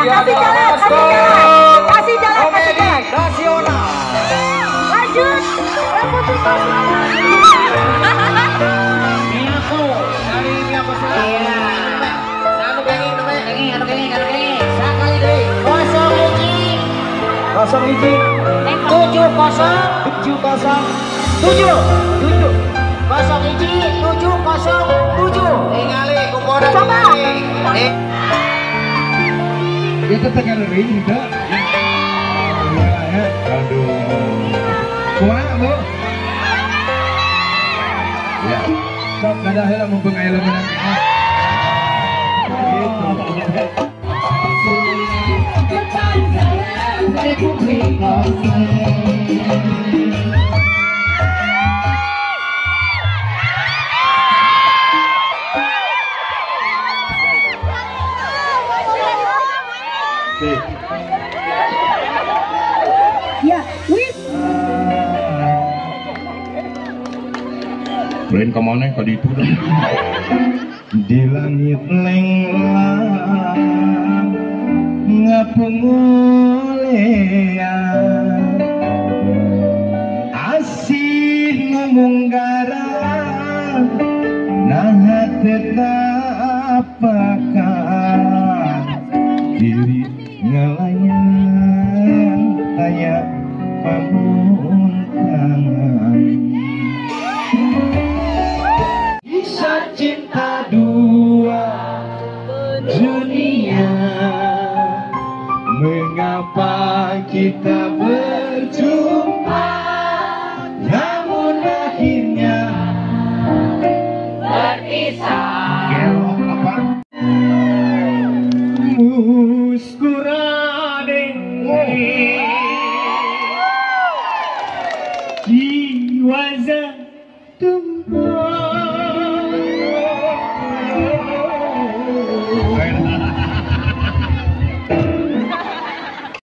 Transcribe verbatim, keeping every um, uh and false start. kasih jalan, kasih jalan, kasih jalan, kasih jalan. Nasional. Lanjut. Miaku, hari miaku selalu. Satu kali, satu kali, satu kali, satu kali. Satu kali lagi. Kosong hiji. Kosong hiji. Tujuh kosong. Tujuh kosong. Tujuh. Tujuh. Kosong hiji. Tujuh kosong. Tujuh. Ingali, kumpul. Coba. Kita tengah lari tidak? Aduh, kuat bu? Ya, sok ada hal mumpung air lebaran. Lain kemana yang tadi itu di langit lenglang ngapungulean asih ngunggara nah tetap apakah diri ngelayan kayak pamuntangan cinta dua dunia. Mengapa kita berjumpa namun akhirnya berpisah. Muskuradeng jiwa